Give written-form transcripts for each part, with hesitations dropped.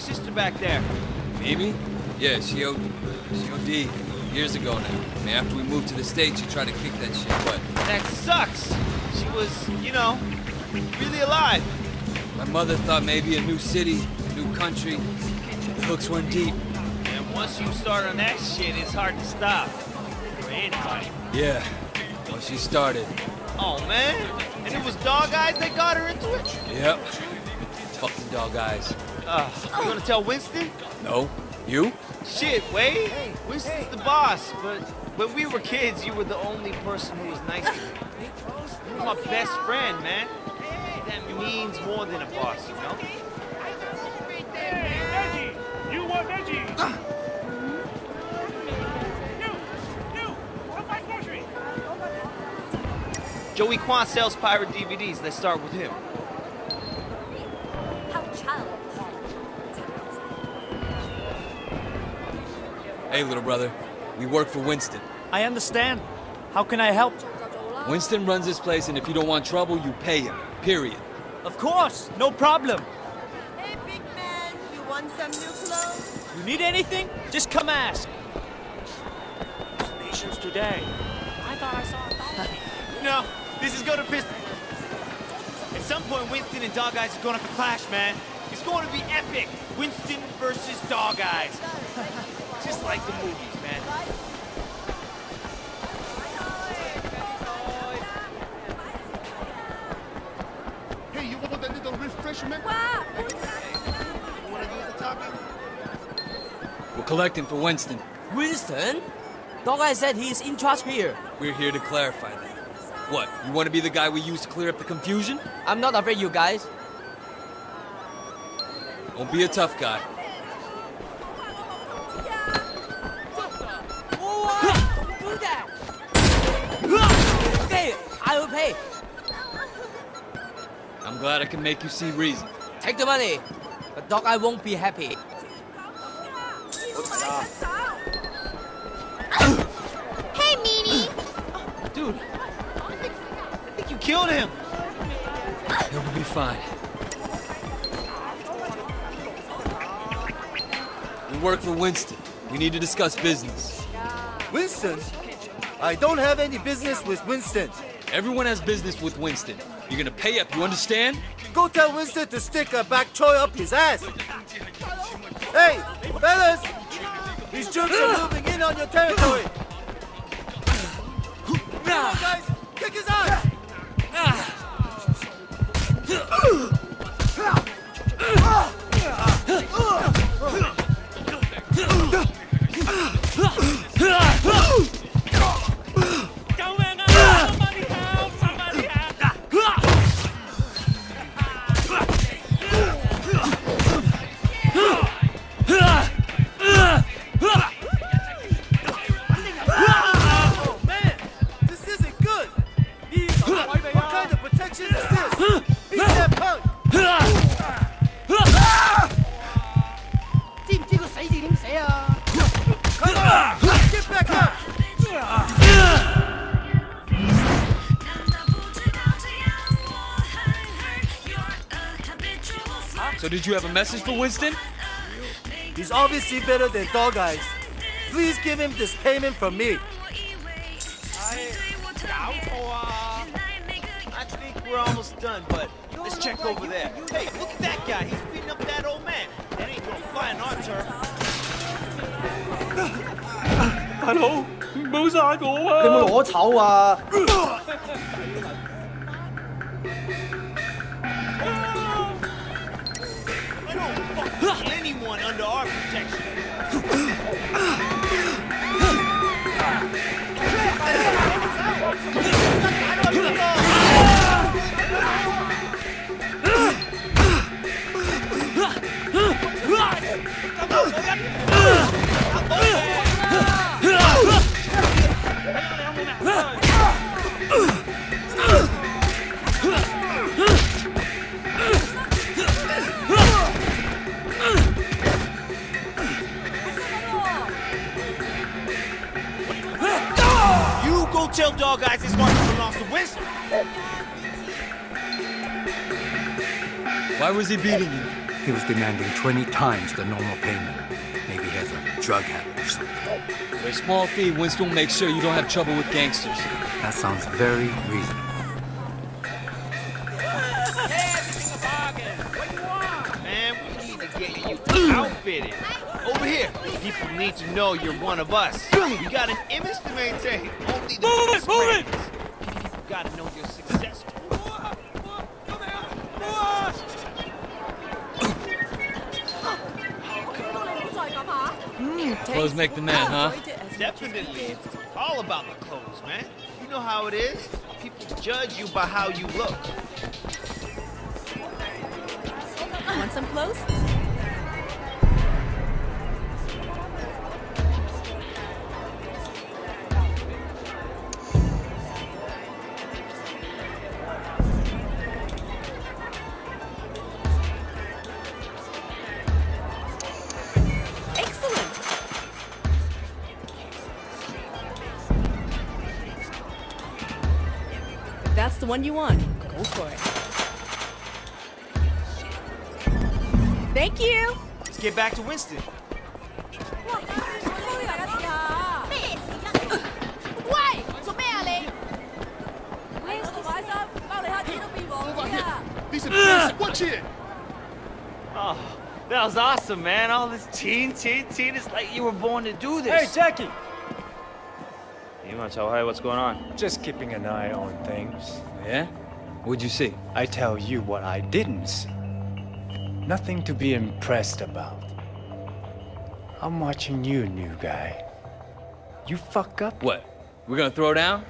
sister back there. Mimi? Yeah, she OD'd years ago now. I mean, after we moved to the States, she tried to kick that shit, but... That sucks! She was, you know, really alive. My mother thought maybe a new city, new country. The hooks went deep. And once you start on that shit, it's hard to stop. For anybody. Yeah. Well, she started. Oh, man. And it was Dog Eyes that got her into it? Yep. Fucking Dog Eyes. You gonna tell Winston? No. You? Shit, Wade. Winston's the boss, but when we were kids, you were the only person who was nice to me. You were my best friend, man. That means more than a boss, you know? Hey, Reggie! You want Reggie? Joey Kwan sells pirate DVDs. Let's start with him. Hey, little brother. We work for Winston. I understand. How can I help? Winston runs this place, and if you don't want trouble, you pay him. Period. Of course. No problem. Hey, big man. You want some new clothes? You need anything? Just come ask. Nations today. I thought I saw a dog. No. This is gonna piss... At some point, Winston and Dog Eyes are gonna have a clash, man. It's going to be epic. Winston versus Dog Eyes. Just like the movies, man. Hey, you want a little refreshment? Wow. You want to do the talking? We're collecting for Winston. Winston? Dog Eyes said he is in charge here. We're here to clarify that. What, you want to be the guy we use to clear up the confusion? I'm not afraid, you guys. Don't be a tough guy. Don't do that! Okay, I will pay. I'm glad I can make you see reason. Take the money, but Dog Eyes won't be happy. Hey, meanie! Dude. I think you killed him. He'll be fine. We work for Winston. We need to discuss business. Winston? I don't have any business with Winston. Everyone has business with Winston. You're gonna pay up, you understand? Go tell Winston to stick a back choy up his ass. Hey, fellas! These jerks are moving in on your territory. Come on, guys! Kick his ass! So did you have a message for Winston? He's obviously better than Dog Eyes. Please give him this payment from me. I think we're almost done, but let's check over there. Hey, look at that guy. He's beating up that old man. That ain't gonna fly on our turf. Hello? 唔好殺我啊！ 你有冇攞籌啊？ Anyone under our protection. Tell Dog Eyes this market belongs to Winston. Why was he beating you? He was demanding 20 times the normal payment. Maybe he has a drug habit or something. For a small fee, Winston will make sure you don't have trouble with gangsters. That sounds very reasonable. Outfitted. Over here, people need to know you're one of us. You got an image to maintain. Only the move it! You gotta know you're successful. Clothes make the man, huh? Definitely. It's all about the clothes, man. You know how it is. People judge you by how you look. Want some clothes? That's the one you want. Go for it. Thank you. Let's get back to Winston. Watch it. Oh, that was awesome, man. All this teen. It's like you were born to do this. Hey, Jackie. So, hey, what's going on? Just keeping an eye on things. Yeah? What'd you see? I tell you what I didn't see. Nothing to be impressed about. I'm watching you, new guy. You fuck up? What? We're gonna throw down?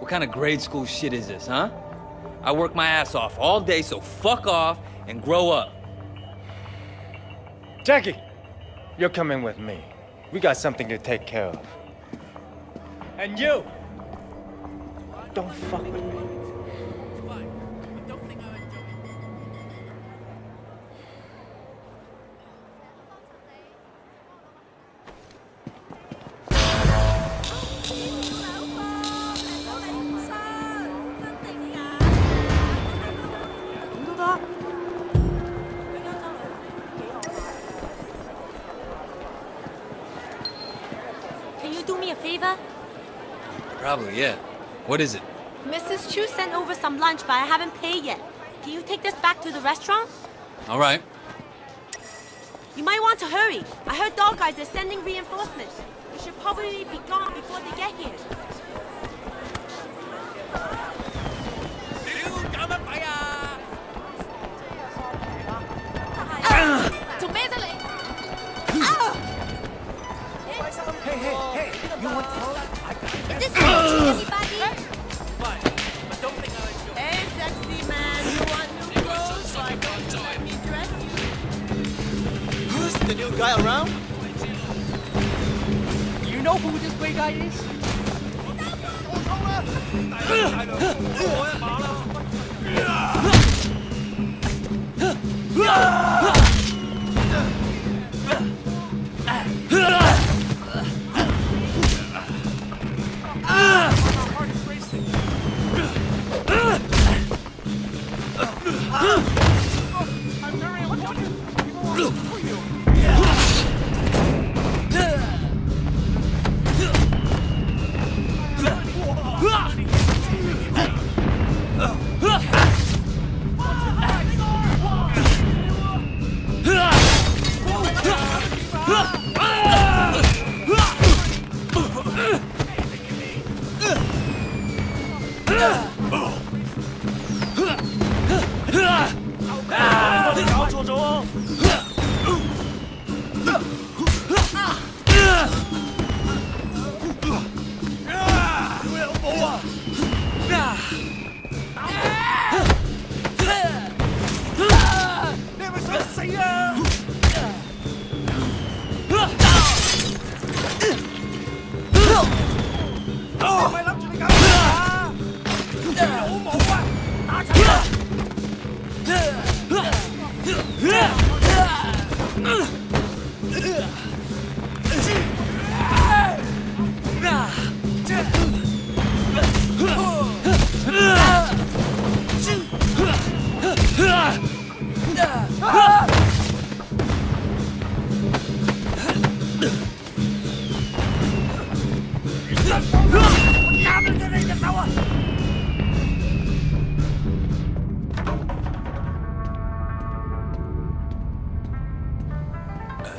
What kind of grade school shit is this, huh? I work my ass off all day, so fuck off and grow up. Jackie, you're coming with me. We got something to take care of. And you! Don't fuck with me. Can you do me a favor? Probably, yeah. What is it? Mrs. Chu sent over some lunch, but I haven't paid yet. Can you take this back to the restaurant? All right. You might want to hurry. I heard Dog Eyes are sending reinforcements. You should probably be gone before they get here. Hey, you want to... Is this anybody? Fine, but don't think I'll enjoy it. Hey, sexy man, you want new clothes? So I don't let me dress you. Who's the new guy around? You know who this big guy is?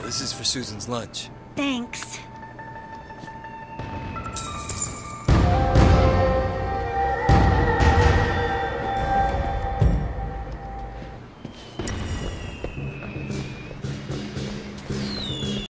This is for Susan's lunch. Thanks.